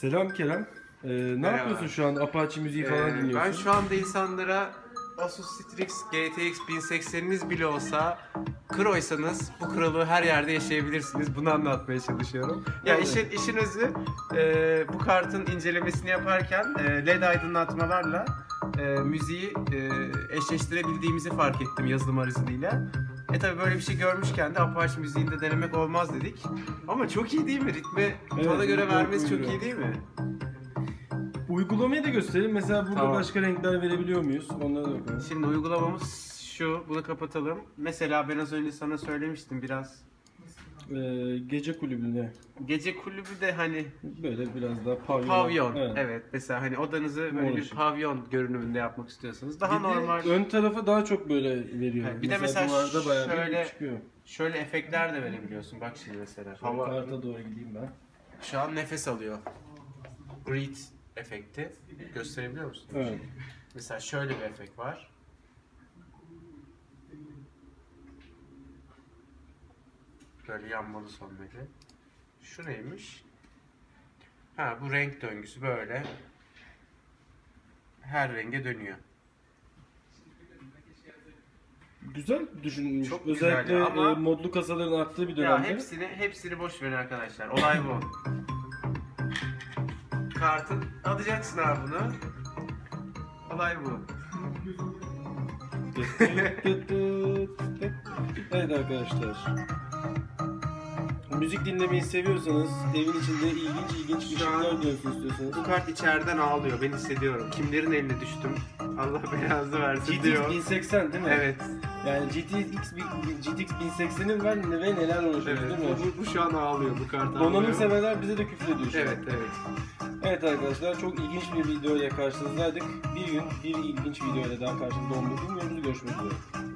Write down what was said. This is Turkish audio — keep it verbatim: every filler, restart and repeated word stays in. Selam Kerem. Ee, ne Merhaba. yapıyorsun şu an? Apache müziği falan ee, dinliyorsun. Ben şu anda insanlara Asus Strix G T X bin sekseniniz bile olsa kroysanız bu kralı her yerde yaşayabilirsiniz. Bunu anlatmaya çalışıyorum. Ya yani işin, işin özü e, bu kartın incelemesini yaparken e, led aydınlatmalarla e, müziği e, eşleştirebildiğimizi fark ettim yazılım aracılığıyla. E tabi böyle bir şey görmüşken de Apache müziğinde denemek olmaz dedik. Ama çok iyi değil mi? Ritmi tona evet, göre vermesi çok iyi değil mi? Uygulamayı da gösterelim. Mesela burada tamam. Başka renkler verebiliyor muyuz? Onlara da bakalım. Şimdi uygulamamız şu. Bunu kapatalım. Mesela ben az önce sana söylemiştim biraz. Ee, gece kulübüne. Gece kulübü de hani böyle biraz daha pavyon. Pavyon. Evet. evet. Mesela hani odanızı böyle Mor bir şey. pavyon görünümünde yapmak istiyorsanız daha bir normal. Ön tarafa daha çok böyle veriyor. Yani bir mesela de mesela duvarda bayağı şöyle, çıkıyor. Şöyle efektler de verebiliyorsun. Bak şimdi mesela. Hava. Karta doğru gideyim ben. Şu an nefes alıyor. Breathe efekti. Gösterebiliyor musun? Evet. Mesela şöyle bir efekt var. Böyle yanmalı son böyle. Şu neymiş? Ha, bu renk döngüsü böyle. Her renge dönüyor. Güzel düşünülmüş. Çok özellikle güzel ama... modlu kasaların arttığı bir dönemde. Ya hepsini hepsini boş verin arkadaşlar. Olay bu. Kartı alacaksın abi bunu. Olay bu. Evet arkadaşlar. Müzik dinlemeyi seviyorsanız, evin içinde ilginç ilginç ışıklar dönsün istiyorsanız. Bu kart içeriden ağlıyor, ben hissediyorum. Kimlerin eline düştüm, Allah belanızı versin G T X diyor. bin seksen değil mi? Evet. Yani G T X bin seksenin ben ve neler olacak evet, değil mi? Bu, bu şu an ağlıyor bu kart. Donanım severler bize de küfür ediyor şu evet, an. Evet. Evet arkadaşlar, çok ilginç bir videoya karşınızdaydık. Bir gün bir ilginç videoyla daha karşınızda olmayı umuyoruz. Görüşmek üzere.